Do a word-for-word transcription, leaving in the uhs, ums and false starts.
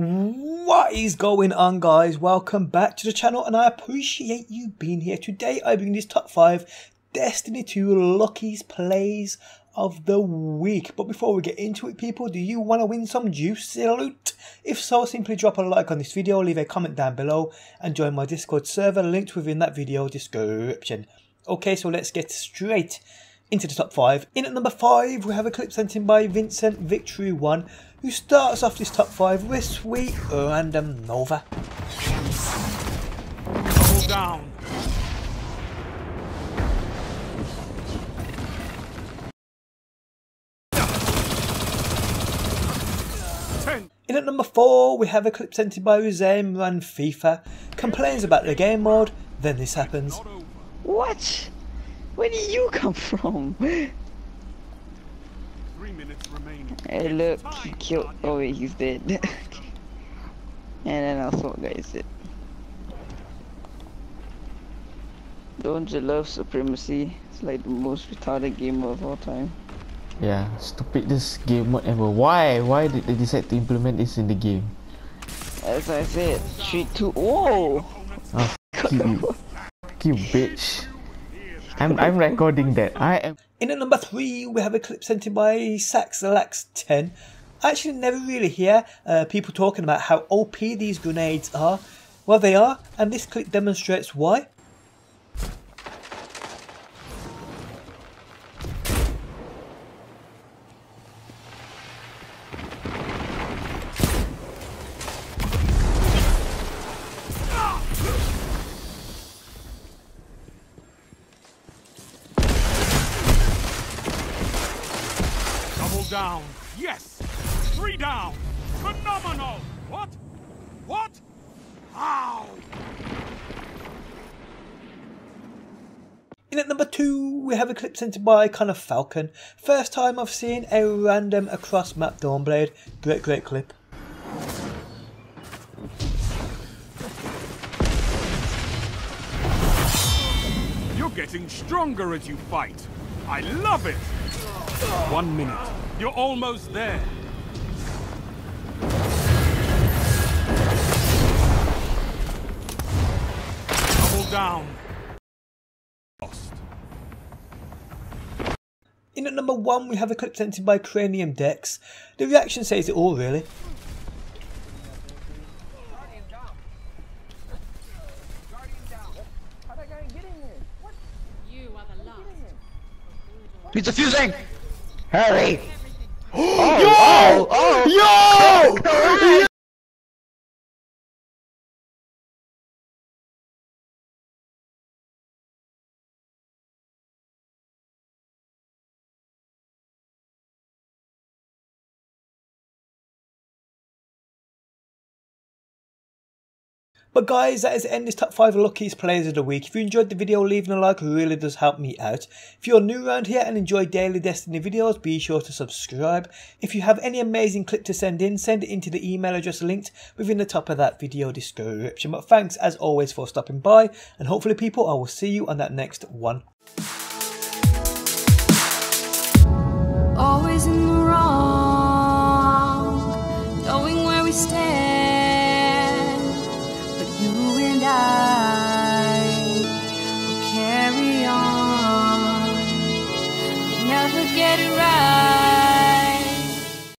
What is going on, guys? Welcome back to the channel, and I appreciate you being here. Today I bring this top five Destiny two luckiest plays of the week. But before we get into it, people, do you want to win some juicy loot? If so, simply drop a like on this video, leave a comment down below, and join my Discord server linked within that video description. Okay, so let's get straight into the top five. In at number five, we have a clip sent in by Vincent Victory one, who starts off this top five with sweet random Nova. Double down. In at number four, we have a clip sent in by Rizemran FIFA. Complains about the game mode, then this happens. What? Where did you come from? Three minutes remaining. Hey, look, he killed. Oh, he's dead. And then I thought, guys, it. Don't you love Supremacy? It's like the most retarded game of all time. Yeah, stupidest game mode ever. Why? Why did they decide to implement this in the game? As I said, three two. Whoa! Oh, fuck you. Fuck you, bitch. I'm, I'm recording that. I am. In at number three, we have a clip sent in by Saxalax ten. I actually never really hear uh, people talking about how O P these grenades are. Well, they are, and this clip demonstrates why. Down. Yes. Three down. Phenomenal. What? What? How? In at number two, we have a clip sent by Connor Falcon. First time I've seen a random across map Dawnblade. Great, great clip. You're getting stronger as you fight. I love it. One minute. You're almost there. Double down. Lost. In at number one, we have a clip sent in by Cranium Dex. The reaction says it all, really. Guardian down. Guardian down. How did I get in here? What? You are the last. He's defusing. Hurry! Oh, yo! Oh, oh. Yo! Oh, yo! But guys, that is the end of this top five luckiest players of the week. If you enjoyed the video, leaving a like really does help me out. If you're new around here and enjoy daily Destiny videos, be sure to subscribe. If you have any amazing clip to send in, send it into the email address linked within the top of that video description. But thanks as always for stopping by, and hopefully, people, I will see you on that next one. Always in the wrong.